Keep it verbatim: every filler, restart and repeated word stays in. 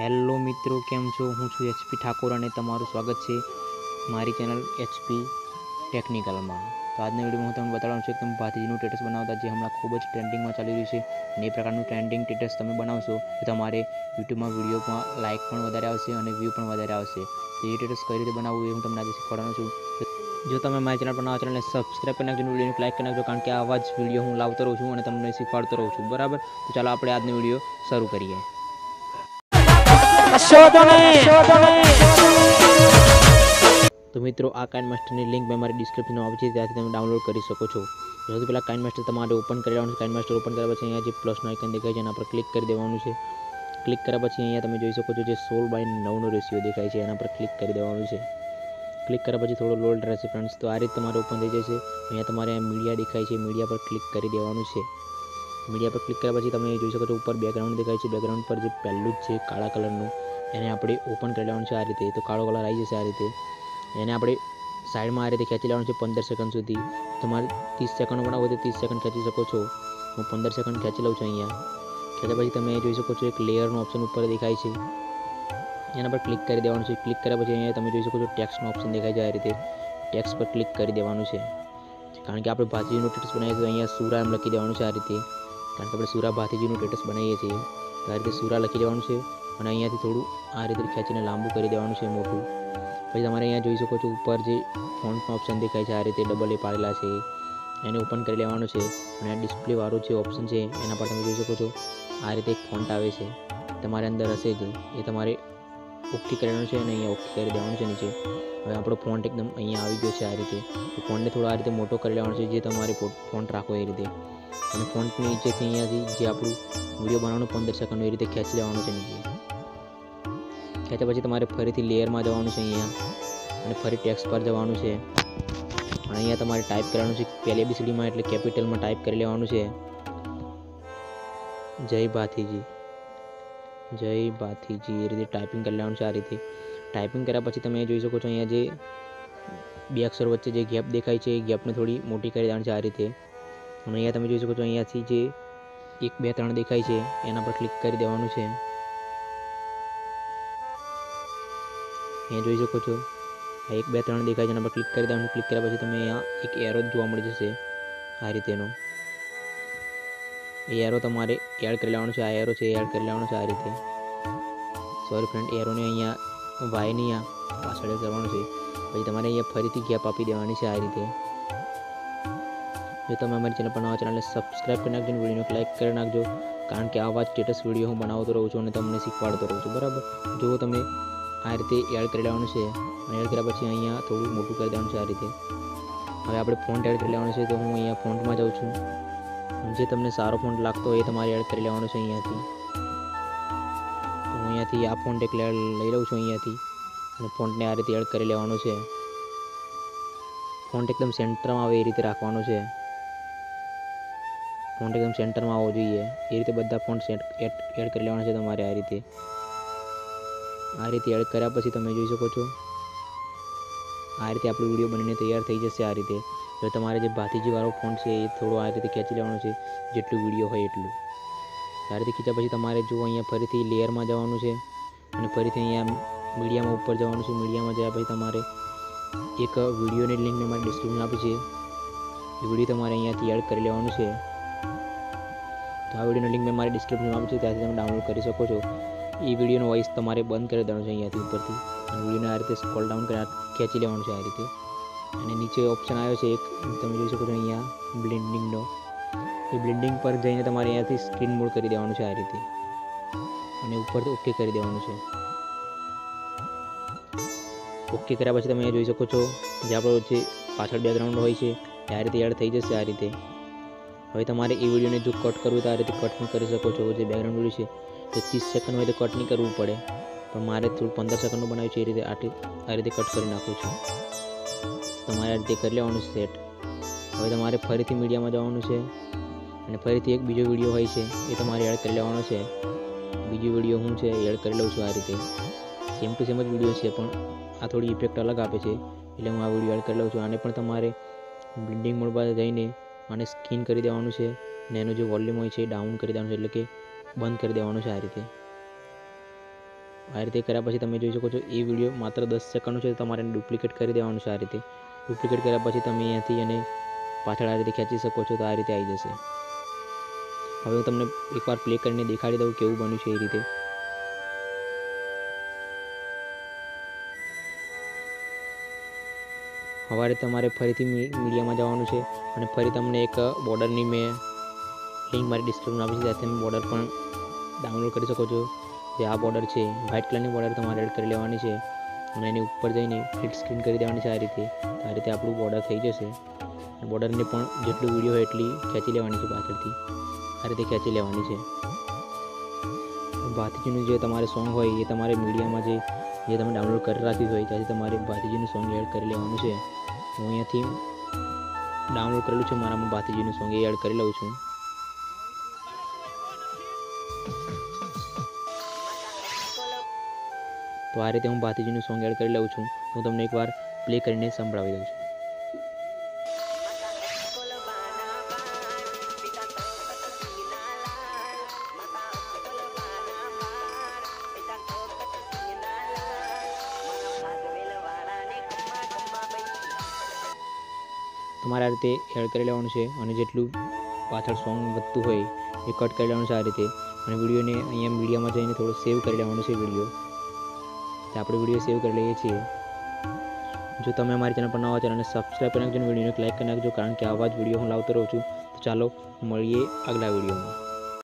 Hello मित्रों, केम छो? हूँ छू एचपी ठाकोर और तमारू स्वागत है मारी चैनल एचपी टेक्निकल में। तो आज वीडियो में हूँ तमने बताड़ू कि तमे भाथीजी स्टेटस बनावता जे हमें खूब ज ट्रेंडिंग में चाली रही है। ये प्रकार ट्रेंडिंग स्टेटस तब बनाशो तो तेरे यूट्यूब में विडियो में लाइक वारे आवशे और व्यू वारे आवशे। तो ये स्टेटस कई रीते बनाव हूँ तमने आज शीखवाड़ू छूँ। जो तमे मारी चैनल पर नवा चैनल ने सब्सक्राइब करना, वीडियो लाइक करना, कारण के आवाज वीडियो हूँ लावतो रहूँ छूं और तमने शीखवाड़तो रहूँ छूं। बराबर, तो चलो आपणे आज वीडियो शुरू करिए। तो मित्रों, आ काइन मास्टर की लिंक मैं मेरी डिस्क्रिप्शन में आपी त्यां तमे डाउनलॉड कर सको। सौथी पहला काइन मास्टर तमारे ओपन करेला छे। काइन मास्टर ओपन कर्या पछी अहींया प्लस नो आइकन देखाय छे एना पर क्लिक कर देवानुं छे। क्लिक कर्या पछी अहींया तमे जोई शको छो जे सोल बाय नौ नो रेशियो देखाय छे एना पर क्लिक कर देवानुं छे। क्लिक कर्या पछी थोड़ो लोड रहेशे फ्रेंड्स। तो आ रीते तमारे ओपन थई जशे। अहींया तमारे मीडिया देखाय छे, मीडिया पर क्लिक करी देवानुं छे। मीडिया पर क्लिक कर्या पछी तमे जोई शको छो ऊपर बेकग्राउंड देखाय छे। बेकग्राउंड पर जे पहेलुं ज छे काळा कलरनुं एने आपणे ओपन करी लेवानुं छे आ रीते। तो काळो कलर आई जशे आ रीते। एने आपणे साइड में आ रीते खेंची लेवानुं छे पंदर सेकंड सुधी। तमारे तीस सेकंड बनावो तो तीस सेकंड खेंची सको छो। हूँ पंदर सेकंड खेंची लऊं छुं। अहींया त्यार पछी तमे जोई शको छो एक लेयरनो ऑप्शन ऊपर देखाय छे एना पर क्लिक करी देवानुं छे। क्लिक कर्या पछी अहींया तमे जोई शको छो टेक्स्टनो ऑप्शन देखाय छे आ रीते। टेक्स्ट पर क्लिक करी देवानुं छे कारण के आपणे भाथीजीनुं स्टेटस बनावीए तो अहींया सूरा एम लखी देवानुं छे आ रीते। कारण के आपणे सूरा भाथीजीनुं स्टेटस बनावीए छीए तो आ रीते सूरा लखी देवानुं छे। और अहींयाथी थोड़ू आ रीते खेंचीने लांबू करी देवानुं छे मोटुं। पछी तमारे अहींया जोई शको छो ऊपर जे फोन्टनो ऑप्शन देखाय छे आ रीते डबल ए पाडेला छे एने ओपन करी लेवानुं छे। अने डिस्प्ले वाळो जे ऑप्शन छे एना पर तमे जोई शको छो आ रीते एक फोन्ट आवे छे तमारे अंदर हशे जे ए तमारे ओके करवानुं छे अने अहींया ओके करी देवानुं छे नीचे। हवे आपणो फोन्ट एकदम अहींया आवी गयो छे आ रीते। तो फोन्टने थोड़ो आ रीते मोटो करी लेवानुं छे जे तमारे फोन्ट राखो ए रीते। अने फोन्टनी नीचेथी अहींयाथी जे आपणो विडियो बनाववानो पंदर सेकंडनो ए रीते खेंची लेवानुं छे नीचे। त्यार पछी तमारे फरीथी लेयर में जवानुं छे अहींया अने फरी टेक्स्ट पर जवानुं छे अने अहींया तमारे टाइप करवानुं छे पहली एबीसीडी में एटले कैपिटल में टाइप करी लेवानुं छे जय भाथीजी, जय भाथीजी ए रीते टाइपिंग करी लेवानुं छे आ रीते। टाइपिंग कर्या पछी तमे जोई शको छो अहींया जे बे अक्षर वच्चे जे गैप देखाय छे ए गैपने थोड़ी मोटी करी देवानी छे आ रीते। अने अहींया तमे जोई शको छो अहींयाथी जे एक बे त्रण देखाय छे एना पर क्लिक करी देवानुं छे। अँ जी सको एक बे त्रण देखाय छे एना पर क्लिक करी देवानुं। क्लिक कर्या पछी तमने अहींया एक एरो जोवा मळी जशे आ रीतेनो। ए एरो तमारे एड करी लेवानो छे। आ एरो छे एड करी लेवानो छे आ रीते। सॉरी फ्रेंड, एरोने अहींया वाय ने आ पाछळ करवानो छे। पछी तमारे अहींया फरीथी गैप आपी देवानी छे आ रीते। जो तमे अमारी चेनल पर नवा चेनलने सब्सक्राइब करी नाखजो, विडियोने लाइक करी नाखजो कारण के आवा स्टेटस विडियो हूँ बनावतो रहूं छुं अने तमने शीखवाडतो रहूं छुं। बराबर, जो तमने आ रीते एड कर लेवानुं छे। एड कर्या पछी अहींया थोड़ू मोटू कर देवानुं छे आ रीते। हवे आपणे फोन्ट एड करी लेवानो छे। तो हूँ अहींया फोन्ट में जाऊँ छूं। जे तमने सारो फोन्ट लागतो होय ए तमारे एड करी लेवानो छे अहींयाथी। तो हूँ अहींयाथी आ फोन्ट एक लई लऊं छूं अहींयाथी अने फोन्टने आ रीते एड करी लेवानो छे। फोन्ट एकदम सेंटर में आवे ए रीते राखवानो छे। फोन्ट एकदम सेंटर में आवो जोईए ए रीते। बधा फोन्ट एड करी लेवाना छे तमारे आ रीते। आ रीते एड कर्या पछी तमे जोई शको छो आ रीते आपणो विडियो बनीने तैयार थई जशे आ रीते। तो तमारे जे भाथीजी वाळो फोन्ट छे ए थोड़ो आ रीते खेंची लेवानो छे जेटलुं विडियो होय एटलुं। आ रीते खेंच्या पछी तमारे जो अहींया फरीथी लेयरमां जवानुं छे अने फरीथी अहींया मीडियामां उपर जवानुं छे। मीडियामां जया पछी तमारे एक विडियोनी लिंक में मारी डिस्क्रिप्शनमां आपी छे ए विडियो तमारे अहींयाथी एड करी लेवानुं छे। तो आ विडियोनी लिंक में मारी डिस्क्रिप्शनमां आपी छे त्यारथी तमे डाउनलोड करी शको छो। ये विडियो वॉइस तमारे बंद कर देवानो छे अहींयाथी उपरथी अने विडियोने आ रीते स्क्रॉल डाउन करी खेंची लेवानो छे आ रीते। अने नीचे ऑप्शन आव्यो छे एक तमे जोई शको छो अहींया ब्लेंडिंगनो। ए ब्लेंडिंग पर जईने तमारे अहींयाथी स्क्रीन मोड करी देवानो छे आ रीते अने ऊपर ओके करी देवानो छे। ओके कर्या पछी तमे जोई शको छो जे आपणो जे पाछळ बेकग्राउंड होय छे ए आ रीते एड थई जशे आ रीते। हवे तमारे ए विडियोने जो कट करवो तो आ रीते कट पण करी शको छो। जे बेकग्राउंड विडियो छे तो तीस सेकंड में तो कट नहीं करव पड़े पर मारे थोड़ा पंदर सेकंड बनाव्यु छे ए रीते। आटे आ रीते कट कर नाखूं छुं। तमारे आ रीते करी लेवानुं छे सेट। हवे तमारे फरीथी मीडिया में जवानुं छे अने फरीथी एक बीजो विडियो होय छे ए तमारे एड करी लेवानो छे। बीजो विडियो हुं छे एड करी लऊं छुं आ रीते। सेम टू सेम ज विडियो छे पण आ थोड़ी इफेक्ट अलग आपे छे एटले हुं आ विडियो एड करी लऊं छुं। आने पण तमारे ब्लेंडिंग मोड पर जईने आने स्किन करी देवानुं छे अने एनो जे वोल्यूम होय छे डाउन करी देवानुं छे एटले के बंद कर देवानो छे आ रीते। आ रीते कर्या पछी तमे जोई शको छो ए विडियो मात्र दस सेकंडनो छे, तमारे डुप्लिकेट करी देवानुं छे। आ रीते डुप्लिकेट कर्या पछी तमे अहींथी अने पाछळ आ रीते खेंची शको छो, तो आ रीते आई जशे। हवे हुं तमने एकवार प्ले करीने देखाडी दऊं केवुं बन्युं छे। ए रीते हवारे तमारे फरीथी मीडिया में जवानुं छे अने फरी तमने एक बॉर्डरनी मैं लिंक मारी डिस्क्रिप्शन आपी छे, त्याथी बॉर्डर पण डाउनलॉड करी शको छो। जे आ बॉर्डर है व्हाइट कलर की बॉर्डर तमारे एड करी लेवानी छे अने एनी उपर जईने स्प्लिट स्क्रीन करी देवानी छे। आ रीते आ रीते आपणुं बॉर्डर थई जशे। बॉर्डर ने पण जेटली विडियो होय एटली खेंची लेवानी छे, पाछळथी आ रीते खेंची लेवानी छे। भाथीजीनुं जे तमारे सॉन्ग होय ए तमारे मीडिया में जे ये तमे डाउनलॉड कर राख्युं होय त्याथी तमारे भाथीजीनुं सॉन्ग एड करी लेवानुं छे। हूँ अहींथी डाउनलॉड करेलुं छे, मारा भाथीजीनुं सॉन्ग एड करी लऊं छुं। तो आ रीते हूँ भाथीजीनुं सॉन्ग एड करी लऊं छुं, तो तमने एक बार प्ले करीने संभळावी दऊं छुं। તમારે આ રીતે એડ કરી લેવાનું છે અને જેટલું પાછળ સોંગ વધતું હોય એ કટ કરી લેવાનું છે આ રીતે, અને વિડીયોને અહીંયા મીડિયામાં જઈને થોડો સેવ કરી લેવાનો છે વિડીયો। તો આપણે વિડીયો સેવ કરી લઈએ છીએ। જો તમે અમારી ચેનલ પર નવા હો ચેનલને સબસ્ક્રાઇબ કરી નાખજો અને વિડીયોને લાઈક કરી નાખજો, કારણ કે આવા જ વિડીયો હું લાવતો રહું છું। તો ચાલો મળીએ આગલા વિડીયોમાં।